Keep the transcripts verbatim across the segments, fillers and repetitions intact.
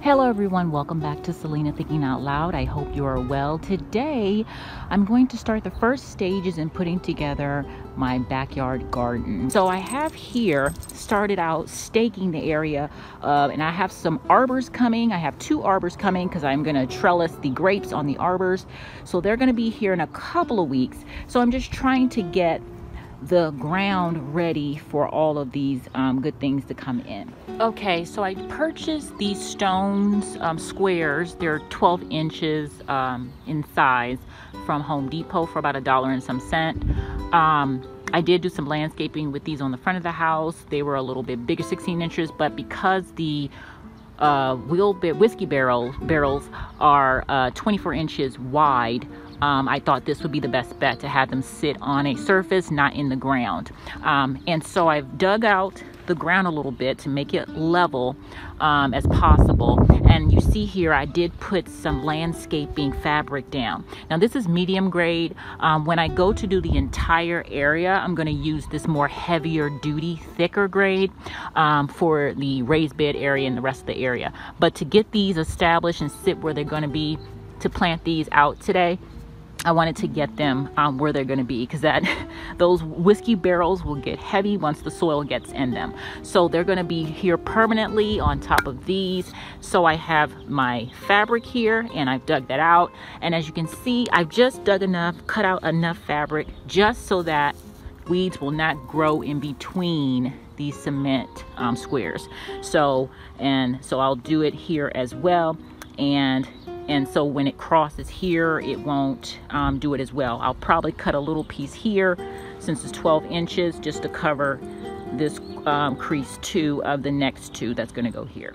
Hello everyone, welcome back to Selena Thinking Out Loud. I hope you are well. Today I'm going to start the first stages in putting together my backyard garden. So I have here started out staking the area uh, and I have some arbors coming. I have two arbors coming because I'm going to trellis the grapes on the arbors. So they're going to be here in a couple of weeks. So I'm just trying to get the ground ready for all of these um, good things to come in. Okay, so I purchased these stones um, squares. They're twelve inches um, in size from Home Depot for about a dollar and some cent. Um, I did do some landscaping with these on the front of the house. They were a little bit bigger, sixteen inches, but because the uh, wheel whiskey barrel barrels are uh, twenty-four inches wide, Um, I thought this would be the best bet to have them sit on a surface, not in the ground. Um, and so I've dug out the ground a little bit to make it level um, as possible. And you see here, I did put some landscaping fabric down. Now this is medium grade. Um, when I go to do the entire area, I'm going to use this more heavier duty, thicker grade um, for the raised bed area and the rest of the area. But to get these established and sit where they're going to be, to plant these out today, I wanted to get them um, where they're going to be, because that those whiskey barrels will get heavy once the soil gets in them. So they're going to be here permanently on top of these. So I have my fabric here and I've dug that out. And as you can see, I've just dug enough, cut out enough fabric just so that weeds will not grow in between these cement um, squares. So, and so I'll do it here as well. And And so when it crosses here, it won't um, do it as well. I'll probably cut a little piece here since it's twelve inches just to cover this um, crease two of the next two that's gonna go here.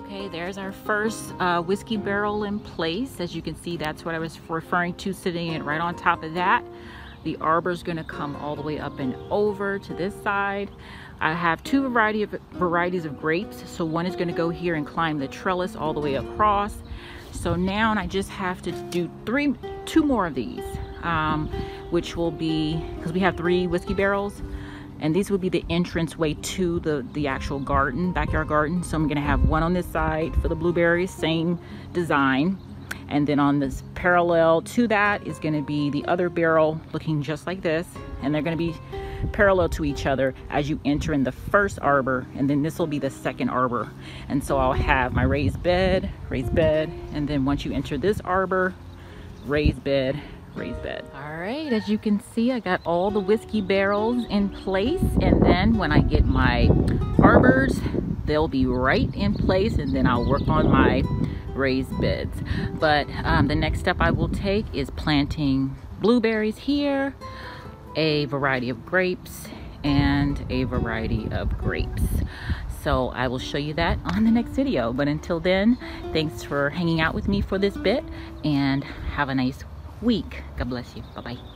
Okay, there's our first uh, whiskey barrel in place. As you can see, that's what I was referring to, sitting it right on top of that. The arbor's gonna come all the way up and over to this side. I have two variety of varieties of grapes. So one is gonna go here and climb the trellis all the way across. So now I just have to do three, two more of these, um, which will be, because we have three whiskey barrels, and these will be the entranceway to the, the actual garden, backyard garden. So I'm gonna have one on this side for the blueberries, same design. And then on this parallel to that is going to be the other barrel looking just like this. And they're going to be parallel to each other as you enter in the first arbor. And then this will be the second arbor. And so I'll have my raised bed, raised bed. And then once you enter this arbor, raised bed, raised bed. All right, as you can see, I got all the whiskey barrels in place. And then when I get my arbors, they'll be right in place. And then I'll work on my raised beds. But um, the next step I will take is planting blueberries here, a variety of grapes, and a variety of grapes. So I will show you that on the next video. But until then, thanks for hanging out with me for this bit, and have a nice week. God bless you. Bye-bye.